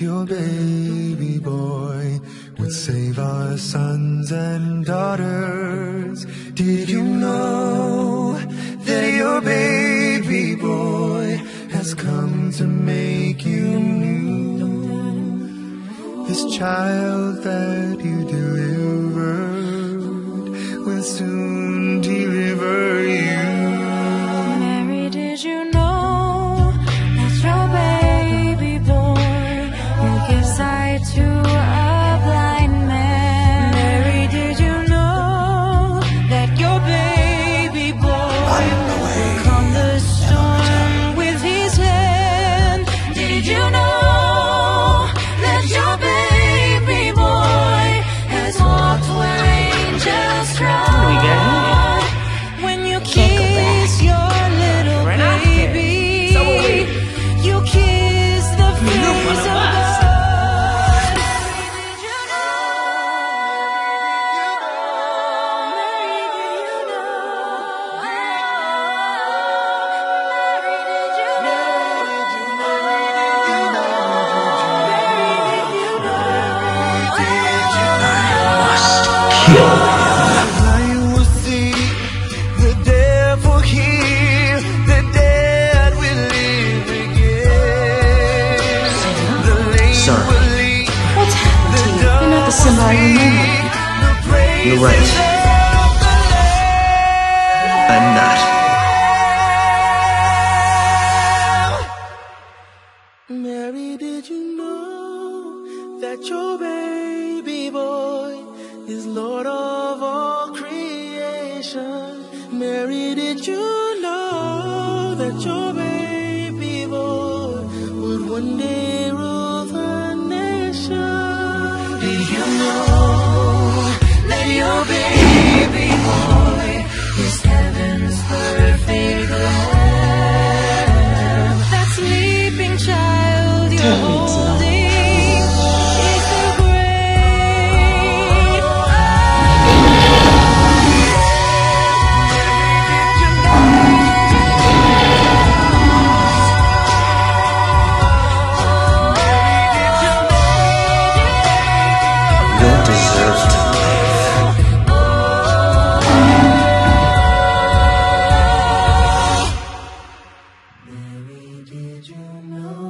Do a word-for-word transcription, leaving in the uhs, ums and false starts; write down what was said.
your baby boy would save our sons and daughters. Did you know that your baby boy has come to make you new? This child that you delivered will soon deliver you. Mary, did you know? To a blind man. Mary, did you know that your baby boy will calm the storm with his hand? Did you know that your baby boy has walked where angels trod? When you kiss your little baby, you kiss the face of God. I will see the devil here, the dead will live again. The lame will leave. What's happened to you? You're not the Simba I remember. You're right. I'm not. Mary, did you know that your baby boy is Lord of all creation? Mary, did you know that your baby boy would one day rule the nation? Did you know that your baby boy is heaven's perfect Lamb? That sleeping child you're holding, you know.